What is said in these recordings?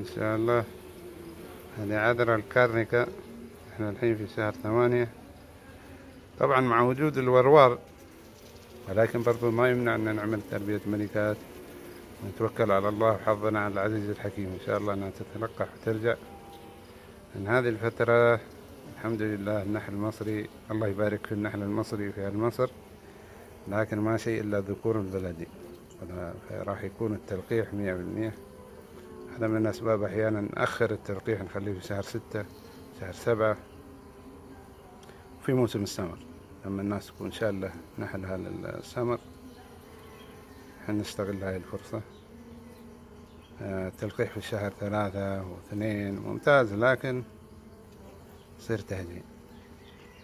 ان شاء الله. هذه عذرة الكارنيكة. احنا الحين في شهر 8 طبعا مع وجود الوروار، ولكن برضو ما يمنع ان نعمل تربية ملكات ونتوكل على الله وحظنا على العزيز الحكيم. ان شاء الله انها تتلقح وترجع. من هذه الفترة الحمد لله النحل المصري الله يبارك في النحل المصري في مصر، لكن ما شيء الا ذكور البلدي، راح يكون التلقيح 100%. هذا من الأسباب أحيانا نأخر التلقيح، نخليه في شهر 6 شهر 7 في موسم السمر، لما الناس تكون شالة نحلها للسمر حنستغل هاي الفرصة. التلقيح في شهر 3 و2 ممتاز، لكن يصير تهجين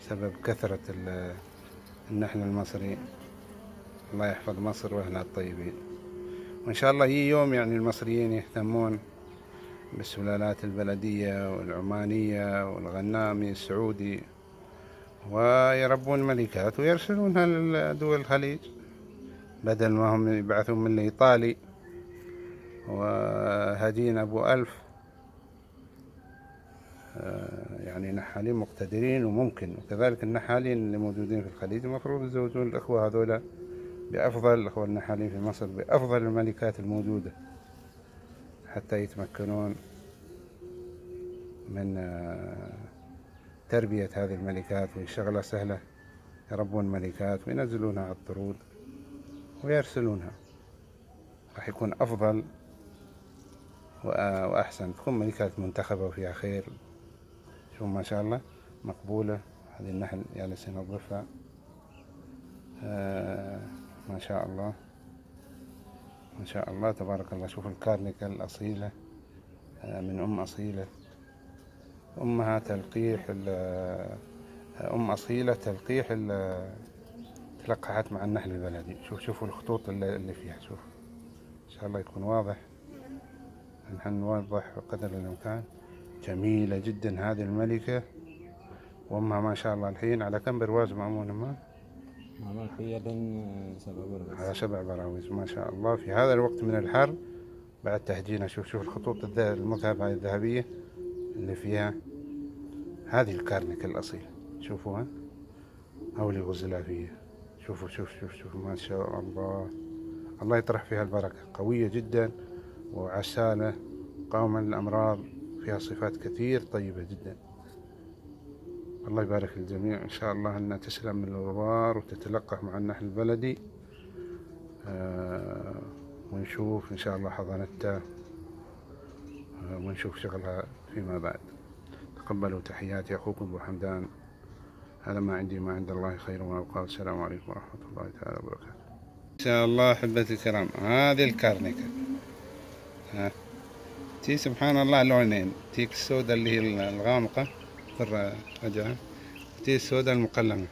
بسبب كثرة النحل المصري. الله يحفظ مصر وأهلها الطيبين، وإن شاء الله يجي يوم يعني المصريين يهتمون بالسلالات البلدية والعمانية والغنامي السعودي، ويربون ملكات ويرسلونها لدول الخليج، بدل ما هم يبعثون من الإيطالي وهجين أبو 1000. يعني نحالين مقتدرين وممكن، وكذلك النحالين اللي موجودين في الخليج المفروض يزوجون الأخوة هذولا بأفضل الأخوة النحالين في مصر بأفضل الملكات الموجودة، حتى يتمكنون من تربية هذه الملكات، والشغلة سهلة. يربون ملكات وينزلونها على الطرود ويرسلونها، راح يكون أفضل وأحسن، تكون ملكات منتخبة وفيها خير. شوف ما شاء الله مقبولة هذه النحل، يعني سننظفها ما شاء الله ما شاء الله تبارك الله. شوف الكارنيكة الأصيلة، من أم أصيلة، أمها تلقيح أم أصيلة تلقيح تلقحت مع النحل البلدي. شوفوا الخطوط اللي فيها، شوف إن شاء الله يكون واضح، نحن نوضح بقدر الإمكان. جميلة جدا هذه الملكة وأمها ما شاء الله. الحين على كم برواز مأمون أمها؟ معمول في يدين 7 براويز على 7 براويز ما شاء الله في هذا الوقت من الحر بعد تهجينها. شوف الخطوط المذهب هاي الذهبية اللي فيها هذه الكارنيكة الأصيلة، شوفوها هولي غزلافية. شوفوا شوف شوف شوف ما شاء الله، الله يطرح فيها البركة. قوية جدا وعسالة، قاومة للأمراض، فيها صفات كثير طيبة جدا. الله يبارك للجميع إن شاء الله أنها تسلم من الغبار وتتلقح مع النحل البلدي، ونشوف إن شاء الله حضانتها ونشوف شغلها فيما بعد. تقبلوا تحياتي، أخوكم أبو حمدان. هذا ما عندي ما عند الله خير وما أبقى، والسلام عليكم ورحمة الله تعالى وبركاته. إن شاء الله أحبتي الكرام، هذه الكارنيكة تي سبحان الله لونين، تيك السودة اللي هي الغامقة أجعل تي السوداء المقلمة،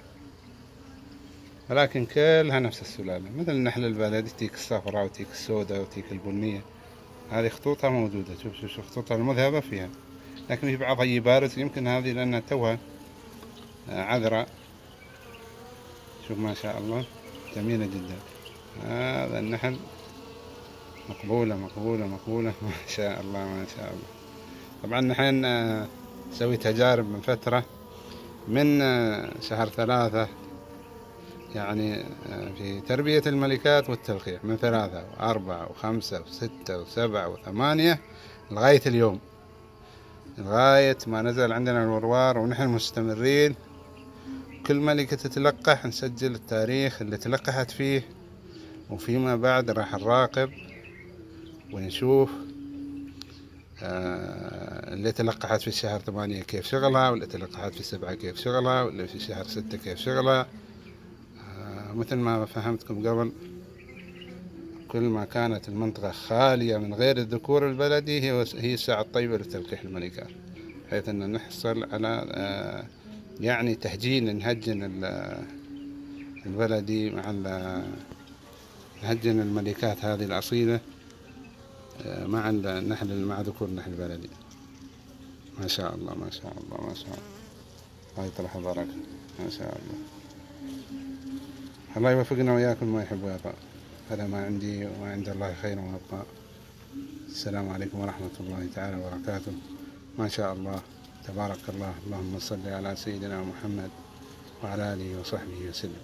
ولكن كلها نفس السلالة، مثل النحل البلدي تيك الصفراء وتيك السوداء وتيك البنية. هذه خطوطها موجودة، شوف شوف خطوطها المذهبة فيها، لكن في بعضها يبارز، يمكن هذه لأنها توها عذراء. شوف ما شاء الله جميلة جدا. هذا النحل مقبولة مقبولة مقبولة ما شاء الله ما شاء الله. طبعا نحن سويت تجارب من فترة، من شهر 3 يعني في تربية الملكات والتلقيح، من 3 و4 و5 و6 و7 و8 لغاية اليوم، لغاية ما نزل عندنا الوروار، ونحن مستمرين. كل ملكة تتلقح نسجل التاريخ اللي تلقحت فيه، وفيما بعد راح نراقب ونشوف اللي تلقحت في شهر 8 كيف شغلها، واللي تلقحت في 7 كيف شغلها، واللي في شهر 6 كيف شغلها. مثل ما فهمتكم قبل، كل ما كانت المنطقة خالية من غير الذكور البلدي هي الساعة الطيبة لتلقيح الملكات، بحيث أن نحصل على يعني تهجين، نهجن البلدي مع نهجن الملكات هذه الأصيلة مع النحل مع ذكور النحل البلدي. ما شاء الله ما شاء الله ما شاء الله، الله يطرح البركة ما شاء الله. الله يوفقنا وإياكم ما يحب ويرضى. هذا ما عندي وما عند الله خير وما أبقى. السلام عليكم ورحمة الله تعالى وبركاته. ما شاء الله تبارك الله، اللهم صل على سيدنا محمد وعلى آله وصحبه وسلم.